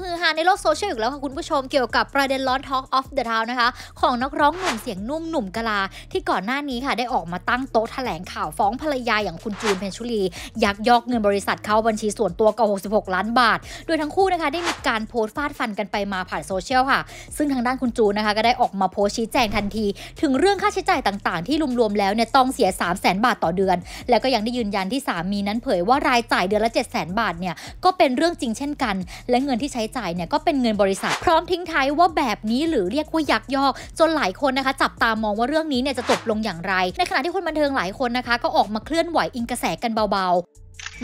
ฮือฮาในโลกโซเชียลอีกแล้วค่ะคุณผู้ชมเกี่ยวกับประเด็นร้อน Talk of the Town นะคะของนักร้องหนุ่มเสียงนุ่มหนุ่มกะลาที่ก่อนหน้านี้ค่ะได้ออกมาตั้งโต๊ะแถลงข่าวฟ้องภรรยาอย่างคุณจูนเพ็ญชุลียักยอกเงินบริษัทเข้าบัญชีส่วนตัวกว่า66ล้านบาทโดยทั้งคู่นะคะได้มีการโพสต์ฟาดฟันกันไปมาผ่านโซเชียลค่ะซึ่งทางด้านคุณจูนนะคะก็ได้ออกมาโพสต์ชี้แจงทันทีถึงเรื่องค่าใช้จ่ายต่างๆที่รวมๆแล้วเนี่ยต้องเสีย 300,000 บาทต่อเดือนแล้วก็ยังได้ยืนยันที่สามีนั้นเผยว่ารายจ่ายเดือนละ 700,000 บาทเนี่ยก็เป็นเรื่องจริงเช่นกันและเงินที่ใช้จ่ายเนี่ยก็เป็นเงินบริษัทพร้อมทิ้งท้ายว่าแบบนี้หรือเรียกว่ายักยอกจนหลายคนนะคะจับตามองว่าเรื่องนี้เนี่ยจะจบลงอย่างไรในขณะที่คนบันเทิงหลายคนนะคะก็ออกมาเคลื่อนไหวอิงกระแสกันเบาๆ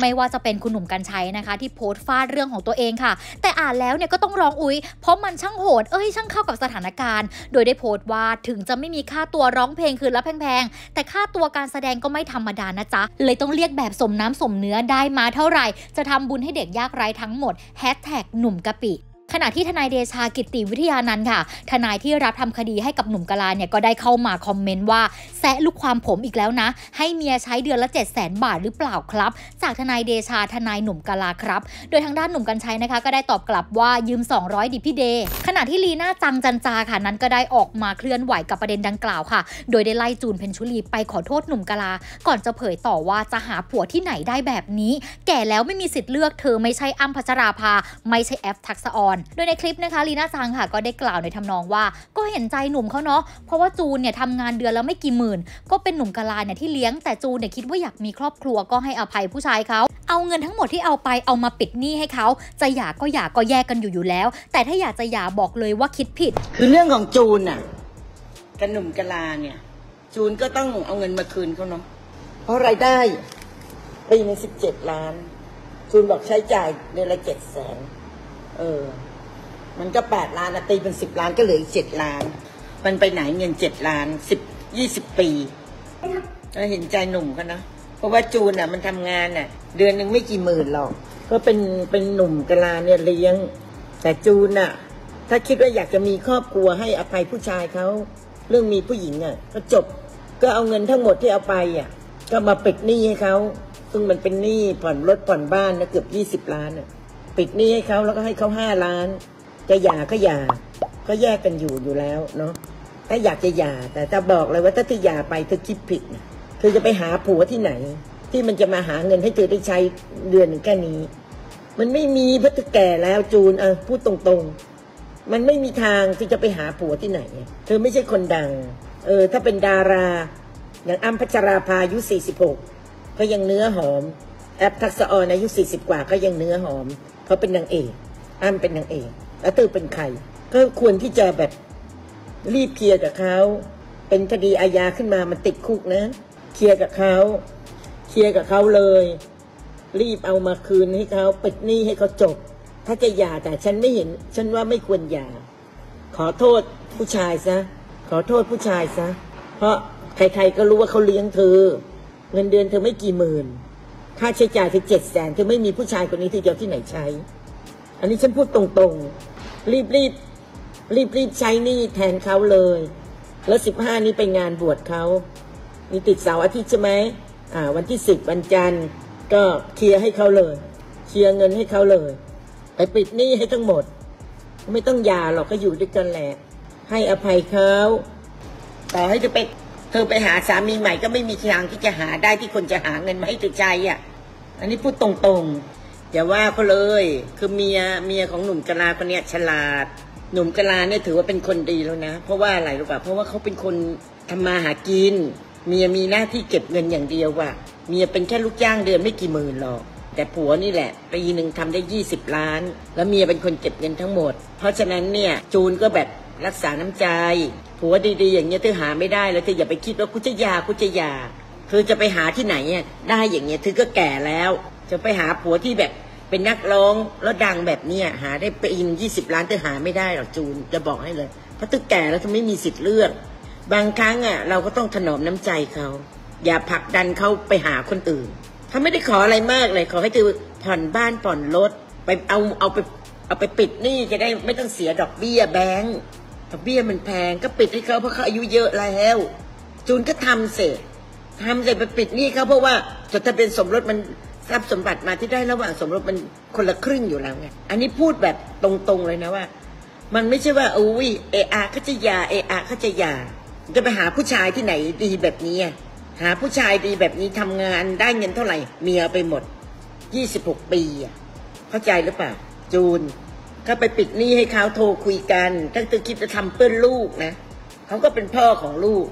ไม่ว่าจะเป็นคุณหนุ่มกรรชัยนะคะที่โพสต์ฟาดเรื่องของตัวเองค่ะแต่อ่านแล้วเนี่ยก็ต้องร้องอุ๊ยเพราะมันช่างโหดช่างเข้ากับสถานการณ์โดยได้โพสต์ว่าถึงจะไม่มีค่าตัวร้องเพลงคืนละแพงๆแต่ค่าตัวการแสดงก็ไม่ธรรมดานะจ๊ะเลยต้องเรียกแบบสมน้ำสมเนื้อได้มาเท่าไหร่จะทำบุญให้เด็กยากไร้ทั้งหมด#หนุ่มกะปิขณะที่ทนายเดชากิตติวิทยานันท์ค่ะทนายที่รับทำคดีให้กับหนุ่มกะลาเนี่ยก็ได้เข้ามาคอมเมนต์ว่าแซะลูกความผมอีกแล้วนะให้เมียใช้เดือนละ 700,000 บาทหรือเปล่าครับจากทนายเดชาทนายหนุ่มกะลาครับโดยทางด้านหนุ่มกรรชัยนะคะก็ได้ตอบกลับว่ายืม200ดิพี่เดขณะที่ลีน่าจังจันจาค่ะนั้นก็ได้ออกมาเคลื่อนไหวกับประเด็นดังกล่าวค่ะโดยได้ไล่จูนเพ็ญชุลีไปขอโทษหนุ่มกะลาก่อนจะเผยต่อว่าจะหาผัวที่ไหนได้แบบนี้แก่แล้วไม่มีสิทธิ์เลือกเธอไม่ใช่อ้ำพัชราภาไม่ใช่แอฟทักษะอรโดยในคลิปนะคะลีน่าจังค่ะก็ได้กล่าวในทำนองว่าก็เห็นใจหนุ่มเขาเนาะเพราะว่าจูนเนี่ยทำงานเดือนแล้วไม่กี่หมื่นก็เป็นหนุ่มกะลาเนี่ยที่เลี้ยงแต่จูนเนี่ยคิดว่าอยากมีครอบครัวก็ให้อภัยผู้ชายเขาเอาเงินทั้งหมดที่เอาไปเอามาปิดหนี้ให้เขาจะหย่าก็หย่าก็แยกกันอยู่แล้วแต่ถ้าอยากจะหย่าบอกเลยว่าคิดผิดคือเรื่องของจูนน่ะกับหนุ่มกะลาเนี่ยจูนก็ต้องเอาเงินมาคืนเขาเนาะเพราะรายได้ปีนึง17 ล้านจูนบอกใช้จ่ายเดือนละ700,000มันก็8 ล้านนะตีเป็น10 ล้านก็เหลืออีก7 ล้านมันไปไหนเงิน7 ล้าน10-20 ปีก็เห็นใจหนุ่มกันนะเพราะว่าจูนอ่ะมันทำงานอ่ะเดือนหนึ่งไม่กี่หมื่นหรอกก็เป็นหนุ่มกะลาเนี่ยเลี้ยงแต่จูนอ่ะถ้าคิดว่าอยากจะมีครอบครัวให้อภัยผู้ชายเขาเรื่องมีผู้หญิงอ่ะก็จบก็เอาเงินทั้งหมดที่เอาไปอ่ะก็มาปิดหนี้ให้เขาซึ่งมันเป็นหนี้ผ่อนรถผ่อนบ้านนะเกือบ20 ล้านอ่ะปิดหนี้ให้เขาแล้วก็ให้เขา5 ล้านจะหย่าก็หย่าก็แยกกันอยู่แล้วเนาะถ้าอยากจะหย่าแต่จะบอกเลยว่าถ้าเธอหย่าไปเธอคิดผิดนะเธอจะไปหาผัวที่ไหนที่มันจะมาหาเงินให้เธอได้ใช้เดือนหนึ่งแค่นี้มันไม่มีเพราะเธอแก่แล้วจูนพูดตรงๆมันไม่มีทางที่จะไปหาผัวที่ไหนเธอไม่ใช่คนดังถ้าเป็นดาราอย่างอ้ำพัชราภาอายุ46ก็ยังเนื้อหอมแอปทักษะอรอายุ40กว่าก็ยังเนื้อหอมเขาเป็นนางเอกอ้ำเป็นนางเอกแล้วเธอเป็นใครก็ควรที่จะแบบรีบเคลียร์กับเขาเป็นคดีอาญาขึ้นมามันติดคุกนะเคลียร์กับเขาเลยรีบเอามาคืนให้เขาปิดหนี้ให้เขาจบถ้าจะหย่าแต่ฉันไม่เห็นฉันว่าไม่ควรหย่าขอโทษผู้ชายซะเพราะใครๆก็รู้ว่าเขาเลี้ยงเธอเงินเดือนเธอไม่กี่หมื่นค่าใช้จ่ายเธอ700,000เธอไม่มีผู้ชายคนนี้ที่เดียวที่ไหนใช้อันนี้ฉันพูดตรงๆรีบใช้หนี้แทนเขาเลยแล้ว15นี้ไปงานบวชเขามีติดเสาร์อาทิตย์ใช่ไหมวันที่10วันจันทร์ก็เคลียร์ให้เขาเลยเคลียร์เงินให้เขาเลยไปปิดหนี้ให้ทั้งหมดไม่ต้องหย่าหรอกก็อยู่ด้วยกันแหละให้อภัยเขาต่อให้จะไปเธอไปหาสามีใหม่ก็ไม่มีทางที่จะหาได้ที่คนจะหาเงินมาให้เธอใจอันนี้พูดตรงๆอย่าว่าเขาเลยคือเมียของหนุ่มกะลาคนเนี้ยฉลาดหนุ่มกะลาเนี่ยถือว่าเป็นคนดีแล้วนะเพราะว่าอะไรรู้ป่ะเพราะว่าเขาเป็นคนทำมาหากินเมียมีหน้าที่เก็บเงินอย่างเดียวเมียเป็นแค่ลูกจ้างเดือนไม่กี่หมื่นหรอกแต่ผัวนี่แหละปีหนึ่งทำได้20 ล้านแล้วเมียเป็นคนเก็บเงินทั้งหมดเพราะฉะนั้นเนี่ยจูนก็แบบรักษาน้ำใจผัวดีๆอย่างเงี้ยเธอหาไม่ได้แล้วเธออย่าไปคิดว่ากูจะหย่าเธอจะไปหาที่ไหนได้อย่างเงี้ยเธอก็แก่แล้วจะไปหาผัวที่แบบเป็นนักร้องแล้วดังแบบเนี้ยหาได้ไปอิน20 ล้านเธอหาไม่ได้หรอกจูนจะบอกให้เลยเพราะเธอแก่แล้วเธอไม่มีสิทธิ์เลือกบางครั้งเราก็ต้องถนอมน้ำใจเขาอย่าผลักดันเขาไปหาคนอื่นเขาไม่ได้ขออะไรมากเลยขอให้เธอผ่อนบ้านผ่อนรถไปเอาไปปิดหนี้จะได้ไม่ต้องเสียดอกเบี้ยแบงค์ดอกเบี้ยมันแพงก็ปิดให้เขาเพราะเขาอายุเยอะแล้วจูนก็ทำเสร็จไปปิดหนี้เขาเพราะว่าจดทะเบียนสมรสมัน ทรัพย์สมบัติมาที่ได้ระหว่างสมรสมันคนละครึ่งอยู่แล้วไงอันนี้พูดแบบตรงๆเลยนะว่ามันไม่ใช่ว่าอุ้ยเออาเขาจะหย่าเออาเขาจะหย่าจะไปหาผู้ชายที่ไหนดีแบบนี้หาผู้ชายดีแบบนี้ทำงานได้เงินเท่าไหร่เมียไปหมด26ปีเข้าใจหรือเปล่าจูนก็ไปปิดหนี้ให้เขาโทรคุยกันถ้าเธอคิดจะทำเพื่อนลูกนะเขาก็เป็นพ่อของลูก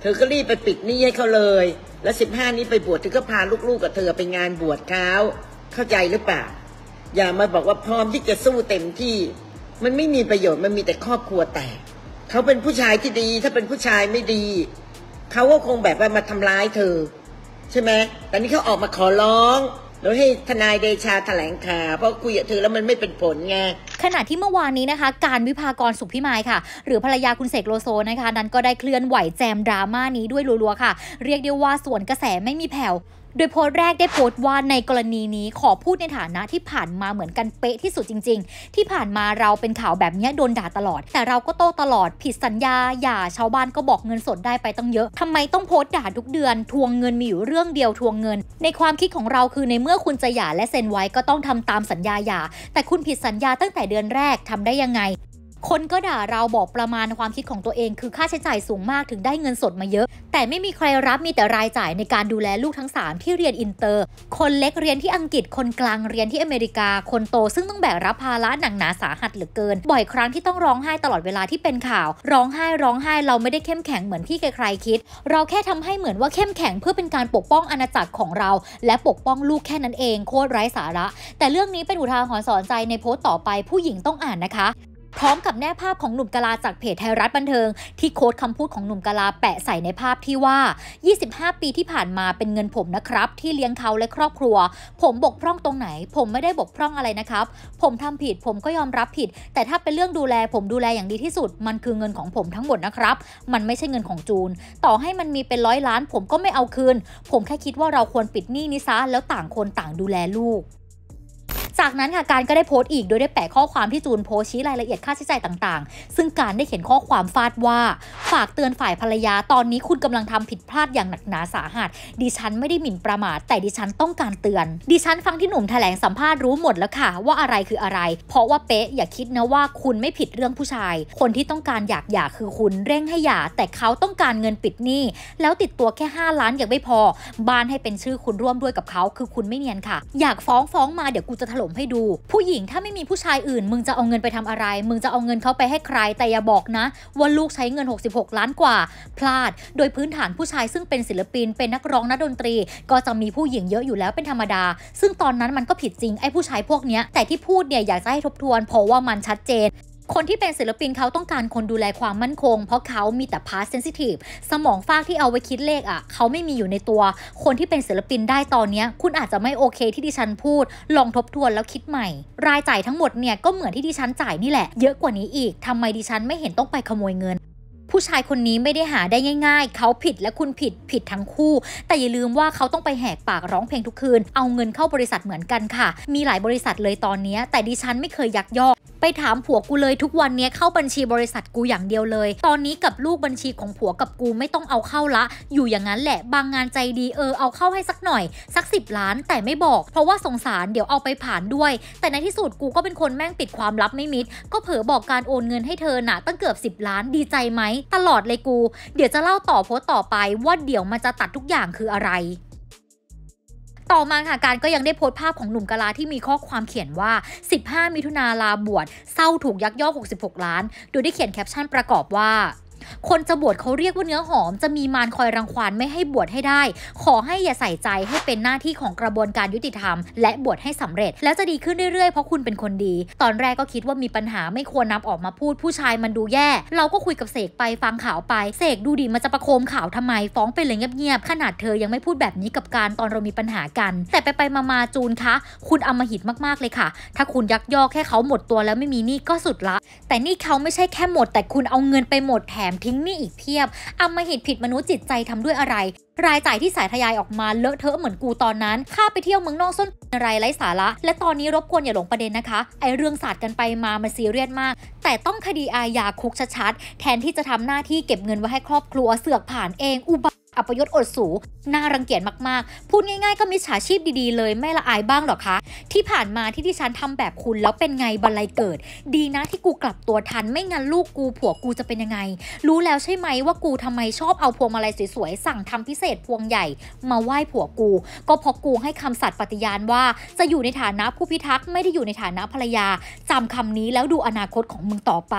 เธอก็รีบไปปิดหนี้ให้เขาเลยแล้ว15นี้ไปบวชเธอก็พาลูกๆกับเธอไปงานบวชเขาเข้าใจหรือเปล่าอย่ามาบอกว่าพร้อมที่จะสู้เต็มที่มันไม่มีประโยชน์มันมีแต่ครอบครัวแตกเขาเป็นผู้ชายที่ดีถ้าเป็นผู้ชายไม่ดีเขาก็คงแบบว่ามาทำร้ายเธอใช่ไหมแต่นี่เขาออกมาขอร้องแล้วให้ทนายเดชาแถลงข่าวเพราะคุยกับเธอแล้วมันไม่เป็นผลไงขณะที่เมื่อวานนี้นะคะการวิภากรสุขพิมายค่ะหรือภรรยาคุณเสกโลโซนะคะนั้นก็ได้เคลื่อนไหวแจมดราม่านี้ด้วยรัวๆค่ะเรียกได้ว่าส่วนกระแสไม่มีแผ่วโดยโพสต์แรกได้โพสต์ว่าในกรณีนี้ขอพูดในฐานะที่ผ่านมาเหมือนกันเป๊ะที่สุดจริงๆที่ผ่านมาเราเป็นข่าวแบบนี้โดนด่าตลอดแต่เราก็โต้ตลอดผิดสัญญาอย่าชาวบ้านก็บอกเงินสดได้ไปตั้งเยอะทำไมต้องโพสต์ด่าทุกเดือนทวงเงินมีอยู่เรื่องเดียวทวงเงินในความคิดของเราคือในเมื่อคุณจะหย่าและเซ็นไว้ก็ต้องทำตามสัญญาหย่าแต่คุณผิดสัญญาตั้งแต่เดือนแรกทำได้ยังไงคนก็ด่าเราบอกประมาณความคิดของตัวเองคือค่าใช้จ่ายสูงมากถึงได้เงินสดมาเยอะแต่ไม่มีใครรับมีแต่รายจ่ายในการดูแลลูกทั้ง3ที่เรียนอินเตอร์คนเล็กเรียนที่อังกฤษคนกลางเรียนที่อเมริกาคนโตซึ่งต้องแบกรับภาระหนักหนาสาหัสเหลือเกินบ่อยครั้งที่ต้องร้องไห้ตลอดเวลาที่เป็นข่าวร้องไห้เราไม่ได้เข้มแข็งเหมือนที่ใครคิดเราแค่ทำให้เหมือนว่าเข้มแข็งเพื่อเป็นการปกป้องอาณาจักรของเราและปกป้องลูกแค่นั้นเองโคตรไร้สาระแต่เรื่องนี้เป็นอุทาหรณ์สอนใจในโพสต์ต่อไปผู้หญิงต้องอ่านนะคะพร้อมกับแนบภาพของหนุ่มกะลาจากเพจไทยรัฐบันเทิงที่โค้ดคำพูดของหนุ่มกะลาแปะใส่ในภาพที่ว่า25ปีที่ผ่านมาเป็นเงินผมนะครับที่เลี้ยงเขาและครอบครัวผมบกพร่องตรงไหนผมไม่ได้บกพร่องอะไรนะครับผมทำผิดผมก็ยอมรับผิดแต่ถ้าเป็นเรื่องดูแลผมดูแลอย่างดีที่สุดมันคือเงินของผมทั้งหมดนะครับมันไม่ใช่เงินของจูนต่อให้มันมีเป็น100 ล้านผมก็ไม่เอาคืนผมแค่คิดว่าเราควรปิดหนี้นี้ซะแล้วต่างคนต่างดูแลลูกจากนั้นค่ะการก็ได้โพสต์อีกโดยได้แปะข้อความที่จูนโพสต์ชี้รายละเอียดค่าใช้จ่ายต่างๆซึ่งการได้เขียนข้อความฟาดว่าฝากเตือนฝ่ายภรรยาตอนนี้คุณกำลังทำผิดพลาดอย่างหนักหนาสาหัสดิฉันไม่ได้หมิ่นประมาทแต่ดิฉันต้องการเตือนดิฉันฟังที่หนุ่มแถลงสัมภาษณ์รู้หมดแล้วค่ะว่าอะไรคืออะไรเพราะว่าเป๊ะอย่าคิดนะว่าคุณไม่ผิดเรื่องผู้ชายคนที่ต้องการอยากหย่าคือคุณเร่งให้หย่าแต่เขาต้องการเงินปิดหนี้แล้วติดตัวแค่5 ล้านยังไม่พอบ้านให้เป็นชื่อคุณร่วมด้วยกับเขาคือคุณไม่เนียนค่ะอยากฟ้องมาเดี๋ยวกูจะถล่มให้ดูผู้หญิงถ้าไม่มีผู้ชายอื่นมึงจะเอาเงินไปทำอะไรมึงจะเอาเงินเขาไปให้ใครแต่อย่าบอกนะว่าลูกใช้เงิน66ล้านกว่าพลาดโดยพื้นฐานผู้ชายซึ่งเป็นศิลปินเป็นนักร้องนักดนตรีก็จะมีผู้หญิงเยอะอยู่แล้วเป็นธรรมดาซึ่งตอนนั้นมันก็ผิดจริงไอ้ผู้ชายพวกเนี้ยแต่ที่พูดเนี่ยอยากจะให้ทบทวนเพราะว่ามันชัดเจนคนที่เป็นศิลปินเขาต้องการคนดูแลความมั่นคงเพราะเขามีแต่พาสเซนซิทีฟสมองฟากที่เอาไว้คิดเลขอ่ะเขาไม่มีอยู่ในตัวคนที่เป็นศิลปินได้ตอนนี้คุณอาจจะไม่โอเคที่ดิฉันพูดลองทบทวนแล้วคิดใหม่รายจ่ายทั้งหมดเนี่ยก็เหมือนที่ดิฉันจ่ายนี่แหละเยอะกว่านี้อีกทำไมดิฉันไม่เห็นต้องไปขโมยเงินผู้ชายคนนี้ไม่ได้หาได้ง่ายๆเขาผิดและคุณผิดทั้งคู่แต่อย่าลืมว่าเขาต้องไปแหกปากร้องเพลงทุกคืนเอาเงินเข้าบริษัทเหมือนกันค่ะมีหลายบริษัทเลยตอนนี้แต่ดิฉันไม่เคยยักยอกไปถามผัวกูเลยทุกวันนี้เข้าบัญชีบริษัทกูอย่างเดียวเลยตอนนี้กับลูกบัญชีของผัวกับกูไม่ต้องเอาเข้าละอยู่อย่างนั้นแหละบางงานใจดีเอาเข้าให้สักหน่อยสัก10 ล้านแต่ไม่บอกเพราะว่าสงสารเดี๋ยวเอาไปผ่านด้วยแต่ในที่สุดกูก็เป็นคนแม่งปิดความลับไม่มิดก็เผลอบอกการโอนเงินให้เธอน่ะตั้งเกือบ10 ล้านดีใจไหมตลอดเลยกูเดี๋ยวจะเล่าต่อโพสต์ต่อไปว่าเดี๋ยวมันจะตัดทุกอย่างคืออะไรต่อมาค่ะการก็ยังได้โพสต์ภาพของหนุ่มกะลาที่มีข้อความเขียนว่า15มิถุนาลาบวชเศร้าถูกยักยอก66ล้านโดยได้เขียนแคปชั่นประกอบว่าคนจะบวชเขาเรียกว่าเนื้อหอมจะมีมารคอยรังควานไม่ให้บวชให้ได้ขอให้อย่าใส่ใจให้เป็นหน้าที่ของกระบวนการยุติธรรมและบวชให้สำเร็จแล้วจะดีขึ้นเรื่อยๆเพราะคุณเป็นคนดีตอนแรกก็คิดว่ามีปัญหาไม่ควรนำออกมาพูดผู้ชายมันดูแย่เราก็คุยกับเสกไปฟังข่าวไปเสกดูดิมันจะประโคมข่าวทำไมฟ้องไปเลยเงียบๆขนาดเธอยังไม่พูดแบบนี้กับการตอนเรามีปัญหากันแต่ไปๆมาๆจูนคะคุณอำมหิตมากๆเลยค่ะถ้าคุณยักยอกแค่เขาหมดตัวแล้วไม่มีหนี้ก็สุดละแต่นี่เขาไม่ใช่แค่หมดแต่คุณเอาเงินไปหมดแถมทิ้งนี่อีกเพียบอำมหิตผิดมนุษย์จิตใจทำด้วยอะไรรายจ่ายที่สายทยายออกมาเลอะเทอะเหมือนกูตอนนั้นค่าไปเที่ยวเมืองนอกส้นอะไรไร้สาระและตอนนี้รบกวนอย่าหลงประเด็นนะคะไอเรื่องศาสตร์กันไปมามันซีเรียสมากแต่ต้องคดีอาญาคุกชัดๆแทนที่จะทำหน้าที่เก็บเงินไว้ให้ครอบครัวเสือกผ่านเองอุบา อัปยศอดสูน่ารังเกียจมากๆพูดง่ายๆก็มีมิจฉาชีพดีๆเลยไม่ละอายบ้างหรอคะที่ผ่านมาที่ดิฉันทำแบบคุณแล้วเป็นไงบันไลเกิดดีนะที่กูกลับตัวทันไม่งั้นลูกกูผัวกูจะเป็นยังไงรู้แล้วใช่ไหมว่ากูทำไมชอบเอาพวงมาลัยสวยๆสั่งทำพิเศษพวงใหญ่มาไหว้ผัวกูก็เพราะกูให้คำสัตย์ปฏิญาณว่าจะอยู่ในฐานะผู้พิทักษ์ไม่ได้อยู่ในฐานะภรรยาจำคำนี้แล้วดูอนาคตของมึงต่อไป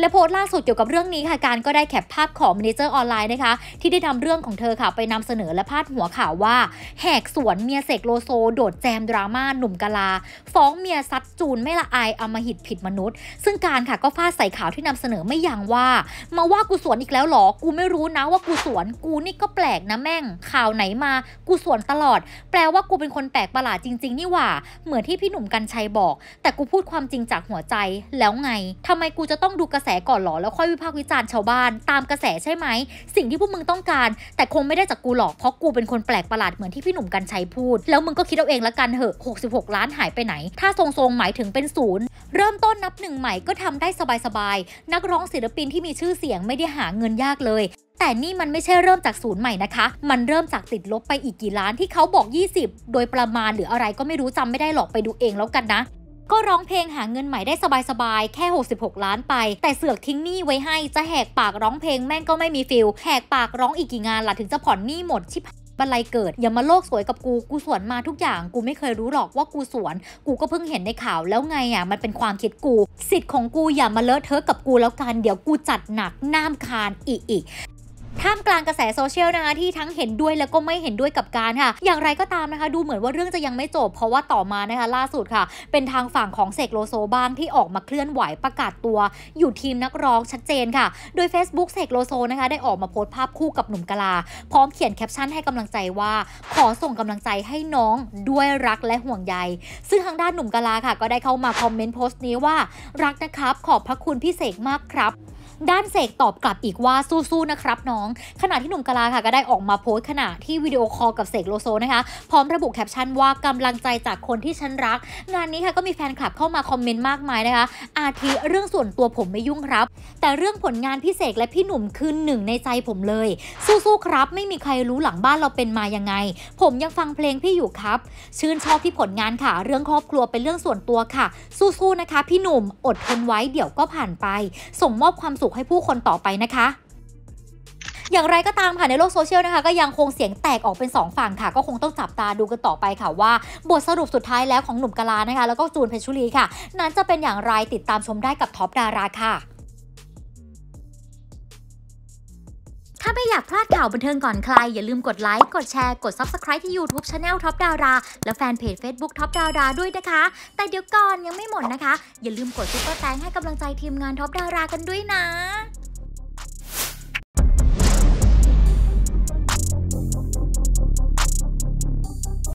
และโพสต์ล่าสุดเกี่ยวกับเรื่องนี้ค่ะการก็ได้แคปภาพของเมเนเจอร์ออนไลน์นะคะที่ได้นำเรื่องของเธอค่ะไปนำเสนอและพาดหัวข่าวว่าแหกสวนเมียเสกโลโซโดดแจมดราม่าหนุ่มกะลาฟ้องเมียซัดจูนไม่ละอายอำมหิตผิดมนุษย์ซึ่งการค่ะก็ฟาดใส่ข่าวที่นำเสนอไม่ยั้งว่ามาว่ากูสวนอีกแล้วหรอกูไม่รู้นะว่ากูสวนกูนี่ก็แปลกนะแม่งข่าวไหนมากูสวนตลอดแปลว่ากูเป็นคนแปลกประหลาดจริงๆนี่หว่าเหมือนที่พี่หนุ่มกรรชัยบอกแต่กูพูดความจริงจากหัวใจแล้วไงทำไมกูจะต้องดูกระแสก่อนหรอแล้วค่อยวิพากษ์วิจารณ์ชาวบ้านตามกระแสใช่ไหมสิ่งที่พวกมึงต้องการแต่คงไม่ได้จากกูหรอกเพราะกูเป็นคนแปลกประหลาดเหมือนที่พี่หนุ่มกรรชัยพูดแล้วมึงก็คิดเอาเองละกันเหอะ66ล้านหายไปไหนถ้าทรงๆหมายถึงเป็นศูนย์เริ่มต้นนับหนึ่งใหม่ก็ทำได้สบายๆนักร้องศิลปินที่มีชื่อเสียงไม่ได้หาเงินยากเลยแต่นี่มันไม่ใช่เริ่มจากศูนย์ใหม่นะคะมันเริ่มจากติดลบไปอีกกี่ล้านที่เขาบอก20โดยประมาณหรืออะไรก็ไม่รู้จำไม่ได้หรอกไปดูเองแล้วกันนะก็ร้องเพลงหาเงินใหม่ได้สบายๆแค่66ล้านไปแต่เสือกทิ้งหนี้ไว้ให้จะแหกปากร้องเพลงแม่งก็ไม่มีฟิลแหกปากร้องอีกกี่งานล่ะถึงจะผ่อนหนี้หมดชิบบันไลเกิดอย่ามาโลกสวยกับกูกูสวนมาทุกอย่างกูไม่เคยรู้หรอกว่ากูสวนกูก็เพิ่งเห็นในข่าวแล้วไงอ่ะมันเป็นความคิดกูสิทธิ์ของกูอย่ามาเลอะเทอะกับกูแล้วกันเดี๋ยวกูจัดหนักน้ำคานอีกท่ามกลางกระแสโซเชียลนะคะที่ทั้งเห็นด้วยแล้วก็ไม่เห็นด้วยกับการค่ะอย่างไรก็ตามนะคะดูเหมือนว่าเรื่องจะยังไม่จบเพราะว่าต่อมานะคะล่าสุดค่ะเป็นทางฝั่งของเสกโลโซบ้างที่ออกมาเคลื่อนไหวประกาศตัวอยู่ทีมนักร้องชัดเจนค่ะโดย Facebook เสกโลโซนะคะได้ออกมาโพสต์ภาพคู่กับหนุ่มกะลาพร้อมเขียนแคปชั่นให้กำลังใจว่าขอส่งกำลังใจให้น้องด้วยรักและห่วงใยซึ่งทางด้านหนุ่มกะลาค่ะก็ได้เข้ามาคอมเมนต์โพสต์นี้ว่ารักนะครับขอบพระคุณพี่เสกมากครับด้านเสกตอบกลับอีกว่าสู้ๆนะครับน้องขณะที่หนุ่มกะลาค่ะก็ได้ออกมาโพสต์ขณะที่วิดีโอคอลกับเสกโลโซนะคะพร้อมระบุแคปชั่นว่ากำลังใจจากคนที่ฉันรักงานนี้ค่ะก็มีแฟนคลับเข้ามาคอมเมนต์มากมายนะคะอาทิเรื่องส่วนตัวผมไม่ยุ่งครับแต่เรื่องผลงานพี่เสกและพี่หนุ่มคือหนึ่งในใจผมเลยสู้ๆครับไม่มีใครรู้หลังบ้านเราเป็นมายังไงผมยังฟังเพลงพี่อยู่ครับชื่นชอบที่ผลงานค่ะเรื่องครอบครัวเป็นเรื่องส่วนตัวค่ะสู้ๆนะคะพี่หนุ่มอดทนไว้เดี๋ยวก็ผ่านไปส่งมอบความสุขให้ผู้คนต่อไปนะคะอย่างไรก็ตามค่ะในโลกโซเชียลนะคะก็ยังคงเสียงแตกออกเป็น2ฝั่งค่ะก็คงต้องจับตาดูกันต่อไปค่ะว่าบทสรุปสุดท้ายแล้วของหนุ่มกะลานะคะแล้วก็จูนเพชรชุลีค่ะนั้นจะเป็นอย่างไรติดตามชมได้กับท็อปดาราค่ะถ้าไม่อยากพลาดข่าวบันเทิงก่อนใครอย่าลืมกดไลค์กดแชร์กด Subscribe ที่ YouTube Channel ท็อปดาราและแฟนเพจ Facebook ท็อปดาราด้วยนะคะแต่เดี๋ยวก่อนยังไม่หมดนะคะอย่าลืมกดซุปเปอร์แตงให้กำลังใจทีมงานท็อปดารากันด้วยนะ